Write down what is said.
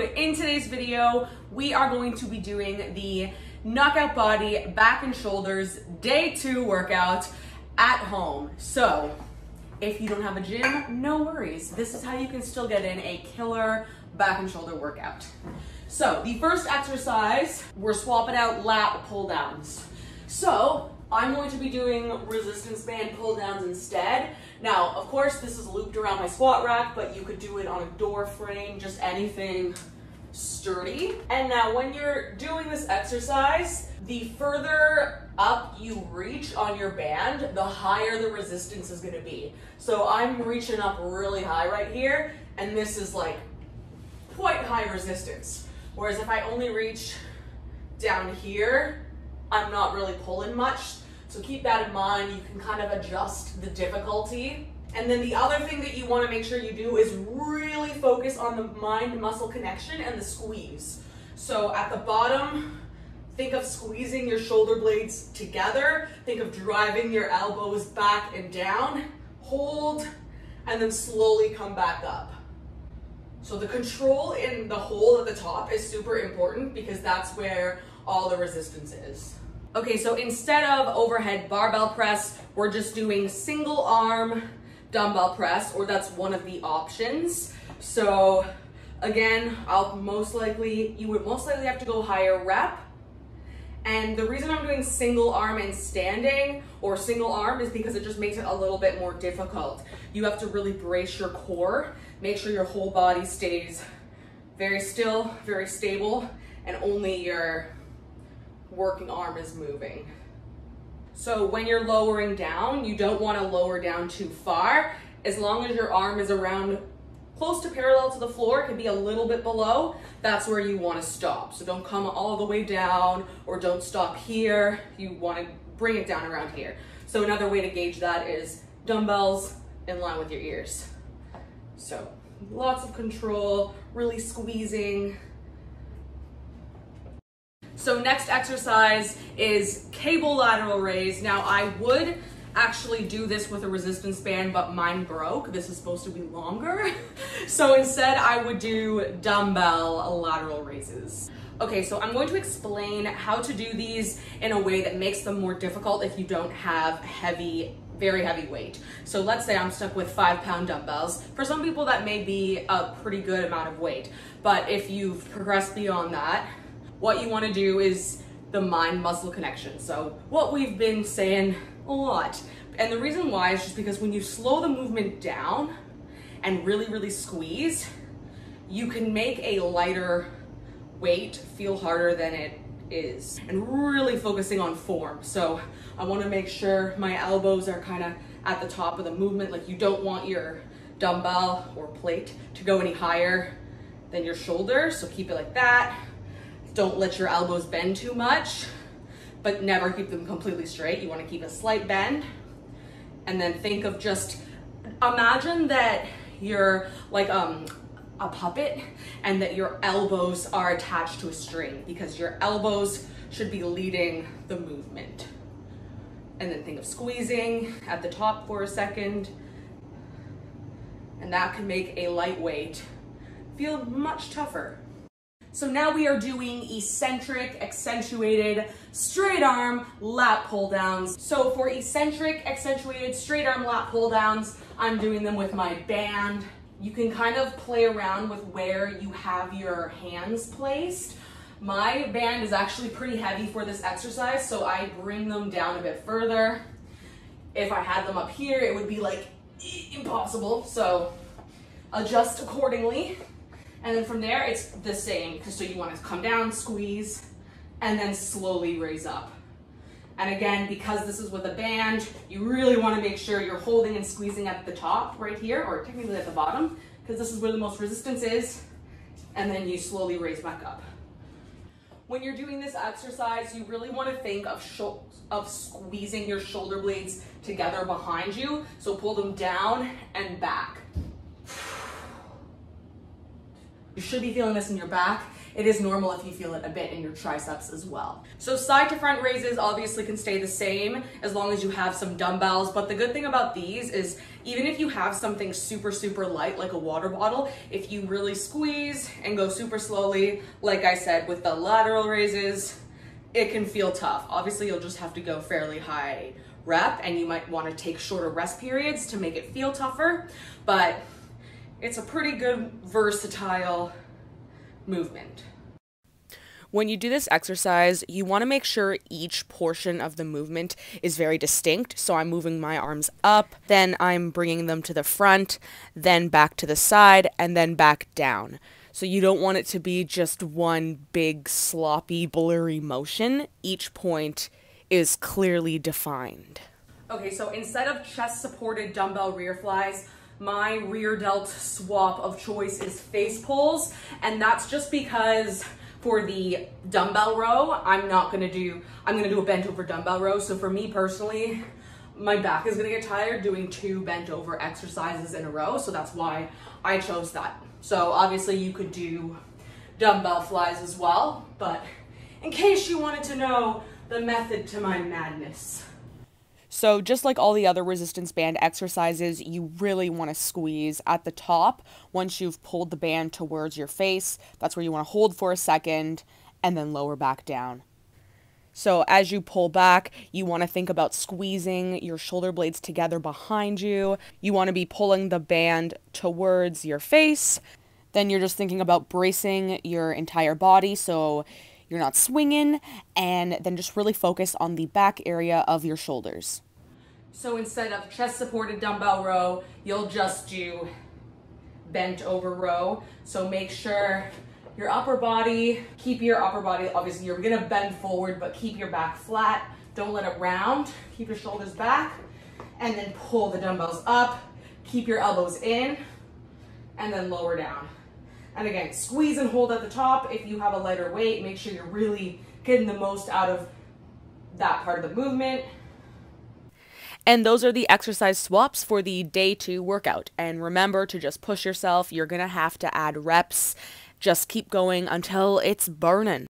In today's video, we are going to be doing the Knockout Body Back and Shoulders Day 2 workout at home. So if you don't have a gym, no worries. This is how you can still get in a killer back and shoulder workout. So the first exercise, we're swapping out lat pull downs. So I'm going to be doing resistance band pull downs instead. Now, of course, this is looped around my squat rack, but you could do it on a door frame, just anything sturdy. And now when you're doing this exercise, the further up you reach on your band, the higher the resistance is gonna be. So I'm reaching up really high right here, and this is like quite high resistance. Whereas if I only reach down here, I'm not really pulling much. So keep that in mind. You can kind of adjust the difficulty. And then the other thing that you want to make sure you do is really focus on the mind-muscle connection and the squeeze. So at the bottom, think of squeezing your shoulder blades together. Think of driving your elbows back and down. Hold, and then slowly come back up. So the control in the hole at the top is super important because that's where all the resistance is. Okay, so instead of overhead barbell press, we're just doing single arm dumbbell press, or that's one of the options. So again, you would most likely have to go higher rep. And the reason I'm doing single arm and standing or single arm is because it just makes it a little bit more difficult. You have to really brace your core, make sure your whole body stays very still, very stable, and only your working arm is moving. So when you're lowering down, you don't want to lower down too far. As long as your arm is around close to parallel to the floor, it can be a little bit below, that's where you want to stop. So don't come all the way down or don't stop here. You want to bring it down around here. So another way to gauge that is dumbbells in line with your ears. So lots of control, really squeezing. So next exercise is cable lateral raise. Now I would actually do this with a resistance band, but mine broke. This is supposed to be longer. So instead I would do dumbbell lateral raises. Okay, so I'm going to explain how to do these in a way that makes them more difficult if you don't have very heavy weight. So let's say I'm stuck with 5-pound dumbbells. For some people that may be a pretty good amount of weight, but if you've progressed beyond that, what you want to do is the mind-muscle connection. So what we've been saying a lot. And the reason why is just because when you slow the movement down and really, really squeeze, you can make a lighter weight feel harder than it is. And really focusing on form. So I want to make sure my elbows are kind of at the top of the movement. Like you don't want your dumbbell or plate to go any higher than your shoulder. So keep it like that. Don't let your elbows bend too much, but never keep them completely straight. You want to keep a slight bend. And then think of just, imagine that you're like a puppet and that your elbows are attached to a string, because your elbows should be leading the movement. And then think of squeezing at the top for a second. And that can make a light weight feel much tougher. So now we are doing eccentric, accentuated, straight arm lat pull downs. So for eccentric, accentuated, straight arm lat pull downs, I'm doing them with my band. You can kind of play around with where you have your hands placed. My band is actually pretty heavy for this exercise, so I bring them down a bit further. If I had them up here, it would be like impossible, so adjust accordingly. And then from there, it's the same. So you want to come down, squeeze, and then slowly raise up. And again, because this is with a band, you really want to make sure you're holding and squeezing at the top right here, or technically at the bottom, because this is where the most resistance is. And then you slowly raise back up. When you're doing this exercise, you really want to think of squeezing your shoulder blades together behind you. So pull them down and back. You should be feeling this in your back. It is normal if you feel it a bit in your triceps as well. So side to front raises obviously can stay the same as long as you have some dumbbells, but the good thing about these is even if you have something super, super light like a water bottle, if you really squeeze and go super slowly, like I said, with the lateral raises, it can feel tough. Obviously, you'll just have to go fairly high rep and you might want to take shorter rest periods to make it feel tougher, but it's a pretty good versatile movement. When you do this exercise, you want to make sure each portion of the movement is very distinct. So I'm moving my arms up, then I'm bringing them to the front, then back to the side, and then back down. So you don't want it to be just one big sloppy, blurry motion. Each point is clearly defined. Okay, so instead of chest-supported dumbbell rear flies, my rear delt swap of choice is face pulls, and that's just because for the dumbbell row, I'm gonna do a bent over dumbbell row. So for me personally, my back is gonna get tired doing two bent over exercises in a row, so that's why I chose that. So obviously you could do dumbbell flies as well, but in case you wanted to know the method to my madness. So just like all the other resistance band exercises, you really want to squeeze at the top once you've pulled the band towards your face. That's where you want to hold for a second and then lower back down. So as you pull back, you want to think about squeezing your shoulder blades together behind you. You want to be pulling the band towards your face. Then you're just thinking about bracing your entire body, so you're not swinging, and then just really focus on the back area of your shoulders. So instead of chest supported dumbbell row, you'll just do bent over row. So make sure your upper body, keep your upper body, obviously you're gonna bend forward, but keep your back flat. Don't let it round, keep your shoulders back, and then pull the dumbbells up, keep your elbows in, and then lower down. And again, squeeze and hold at the top. If you have a lighter weight, make sure you're really getting the most out of that part of the movement. And those are the exercise swaps for the day 2 workout. And remember to just push yourself. You're gonna have to add reps. Just keep going until it's burning.